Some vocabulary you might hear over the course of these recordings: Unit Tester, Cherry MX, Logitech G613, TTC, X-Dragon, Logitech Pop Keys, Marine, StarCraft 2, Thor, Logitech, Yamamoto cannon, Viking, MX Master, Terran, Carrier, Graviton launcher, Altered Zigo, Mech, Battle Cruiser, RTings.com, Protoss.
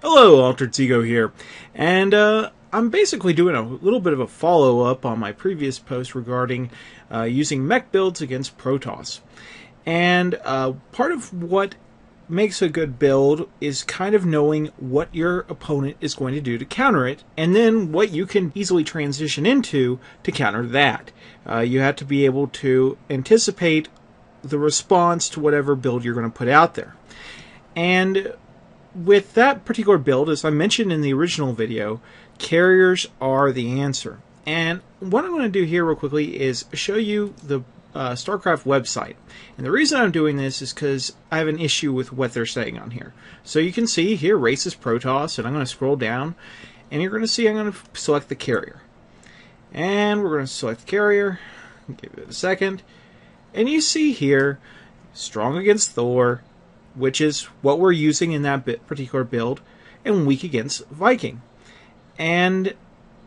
Hello, Altered Zigo here, and I'm basically doing a little bit of a follow-up on my previous post regarding using mech builds against Protoss. And part of what makes a good build is kind of knowing what your opponent is going to do to counter it, and then what you can easily transition into to counter that. You have to be able to anticipate the response to whatever build you're going to put out there. And with that particular build, as I mentioned in the original video, carriers are the answer. And what I'm going to do here real quickly is show you the StarCraft website. And the reason I'm doing this is because I have an issue with what they're saying on here. So you can see here, race is Protoss, and I'm going to scroll down, and you're going to see I'm going to select the carrier. And we're going to select the carrier. Give it a second. And you see here, strong against Thor, which is what we're using in that particular build, and weak against Viking. And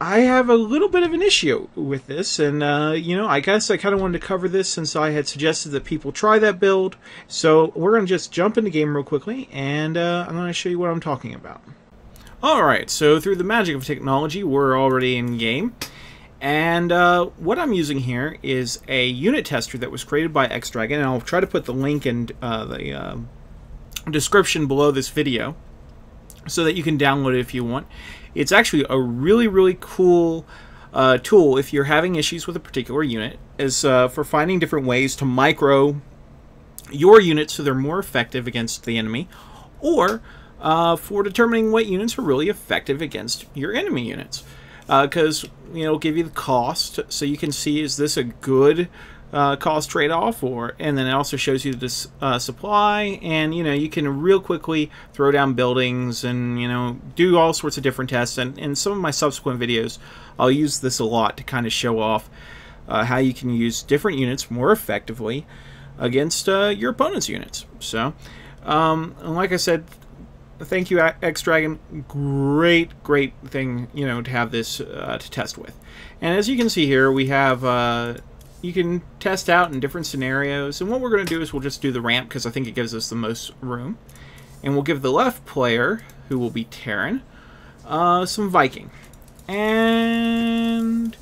I have a little bit of an issue with this, and you know, I guess I kind of wanted to cover this since I had suggested that people try that build. So we're going to just jump into game real quickly, and I'm going to show you what I'm talking about. Alright, so through the magic of technology, we're already in game. And what I'm using here is a unit tester that was created by X-Dragon, and I'll try to put the link in the description below this video so that you can download it if you want. It's actually a really cool tool if you're having issues with a particular unit, is for finding different ways to micro your units so they're more effective against the enemy, or for determining what units are really effective against your enemy units, because you know, it'll give you the cost so you can see, is this a good cost trade-off, or, and then it also shows you this supply, and you know, you can real quickly throw down buildings and, you know, do all sorts of different tests. And in some of my subsequent videos, I'll use this a lot to kind of show off how you can use different units more effectively against your opponent's units. So and like I said, thank you, X-Dragon. Great thing, you know, to have this to test with. And as you can see here, we have you can test out in different scenarios, and what we're going to do is we'll just do the ramp because I think it gives us the most room, and we'll give the left player, who will be Terran, some Viking, and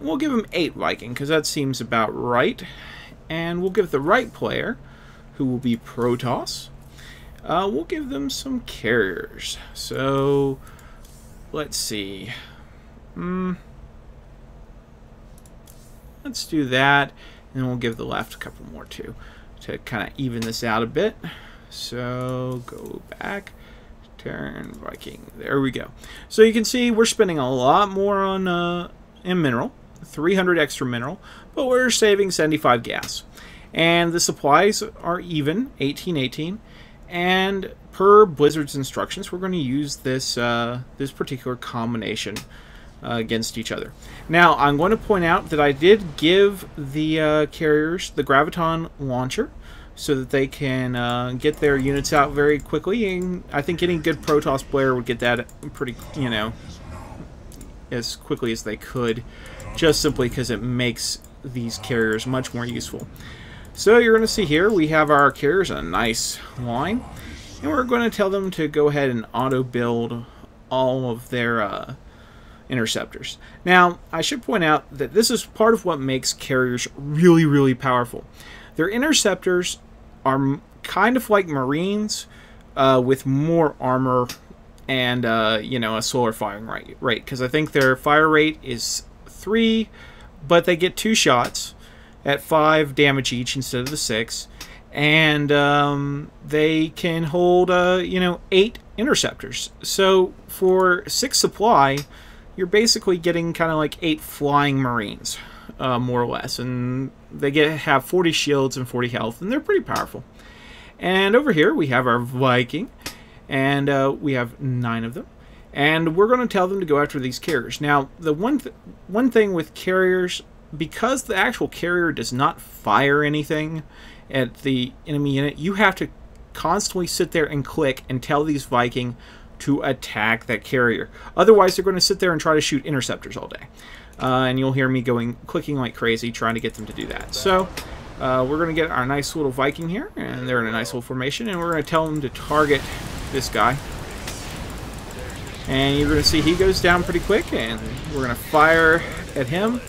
we'll give him 8 Viking because that seems about right. And we'll give the right player, who will be Protoss, we'll give them some carriers. So let's see. Let's do that, and we'll give the left a couple more too, to kind of even this out a bit. So go back, Terran, Viking. There we go. So you can see we're spending a lot more on in mineral, 300 extra mineral, but we're saving 75 gas. And the supplies are even, 18-18. And per Blizzard's instructions, we're going to use this this particular combination against each other. Now, I'm going to point out that I did give the carriers the Graviton launcher so that they can get their units out very quickly, and I think any good Protoss player would get that pretty, you know, as quickly as they could, just simply because it makes these carriers much more useful. So you're going to see here we have our carriers in a nice line, and we're going to tell them to go ahead and auto build all of their interceptors. Now, I should point out that this is part of what makes carriers really powerful. Their interceptors are kind of like Marines with more armor and you know, a slower firing rate, because I think their fire rate is 3, but they get 2 shots at 5 damage each instead of the 6, and they can hold you know, 8 interceptors. So for 6 supply, you're basically getting kind of like 8 flying Marines, more or less, and they have 40 shields and 40 health, and they're pretty powerful. And over here we have our Viking, and we have 9 of them, and we're going to tell them to go after these carriers. Now, the one thing with carriers, because the actual carrier does not fire anything at the enemy unit, you have to constantly sit there and click and tell these Viking to attack that carrier. Otherwise, they're going to sit there and try to shoot interceptors all day, and you'll hear me clicking like crazy trying to get them to do that. So we're going to get our nice little Viking here, and they're in a nice little formation, and we're going to tell them to target this guy And you're going to see he goes down pretty quick, and we're going to fire at him.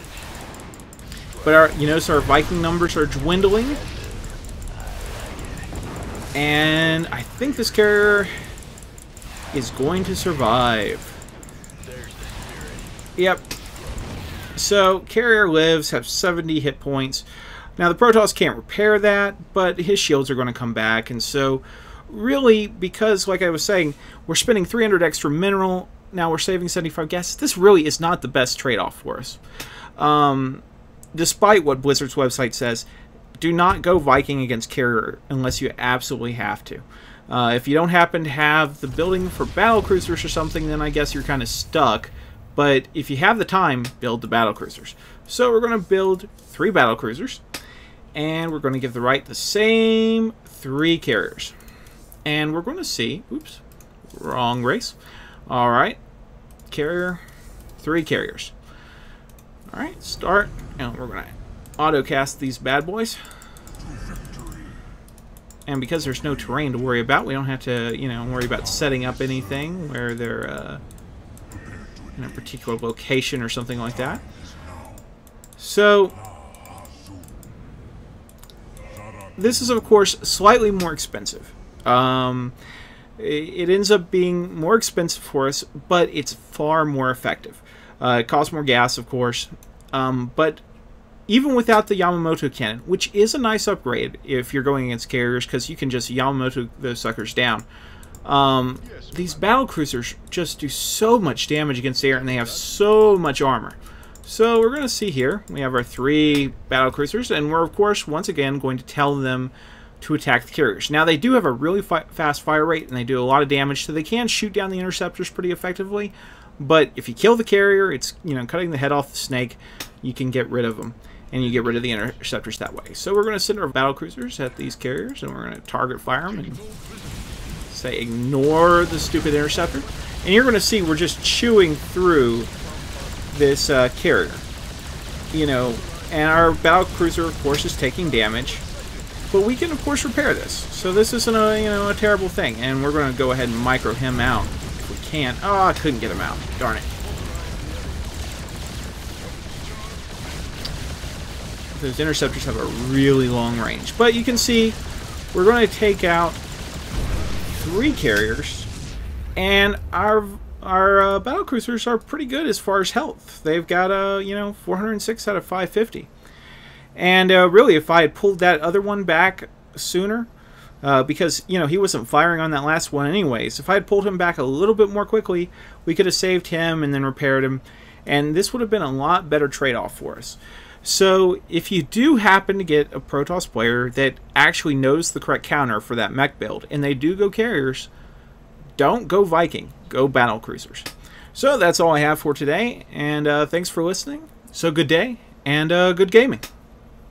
But our, you notice our Viking numbers are dwindling. And I think this carrier is going to survive. Yep. So, Carrier lives, have 70 hit points. Now, the Protoss can't repair that, but his shields are going to come back. And so, really, because, like I was saying, we're spending 300 extra mineral. Now we're saving 75 gas. This really is not the best trade-off for us. Despite what Blizzard's website says, do not go Viking against Carrier unless you absolutely have to. If you don't happen to have the building for battle cruisers or something, then I guess you're kind of stuck. But if you have the time, build the battle cruisers. So we're going to build 3 battle cruisers, and we're going to give the right the same 3 carriers. And we're going to see, oops, wrong race. All right, carrier, 3 carriers. All right, start, and we're going to auto cast these bad boys. And because there's no terrain to worry about, we don't have to, you know, worry about setting up anything where they're in a particular location or something like that. So this is, of course, slightly more expensive. It ends up being more expensive for us, but it's far more effective. It costs more gas, of course, but even without the Yamamoto cannon, which is a nice upgrade if you're going against carriers, because you can just Yamamoto those suckers down. These battle cruisers just do so much damage against the air, and they have so much armor. So we're going to see here, we have our 3 battle cruisers, and we're, of course, once again going to tell them to attack the carriers. Now, they do have a really fast fire rate, and they do a lot of damage, so they can shoot down the interceptors pretty effectively. But if you kill the carrier, it's, you know, cutting the head off the snake, you can get rid of them. And you get rid of the interceptors that way. So we're going to send our battle cruisers at these carriers, and we're going to target fire them and say ignore the stupid interceptor. And you're going to see we're just chewing through this carrier, you know. And our battle cruiser, of course, is taking damage, but we can, of course, repair this. So this isn't a, you know, a terrible thing. And we're going to go ahead and micro him out if we can. Oh, I couldn't get him out. Darn it. Those interceptors have a really long range. But you can see we're going to take out 3 carriers, and our battle cruisers are pretty good as far as health. They've got a, you know, 406 out of 550. And really, if I had pulled that other one back sooner, because, you know, he wasn't firing on that last one anyways. If I had pulled him back a little bit more quickly, we could have saved him and then repaired him, and this would have been a lot better trade-off for us. So if you do happen to get a Protoss player that actually knows the correct counter for that mech build, and they do go carriers, don't go Viking, go battle cruisers. So that's all I have for today, and thanks for listening. So good day, and good gaming.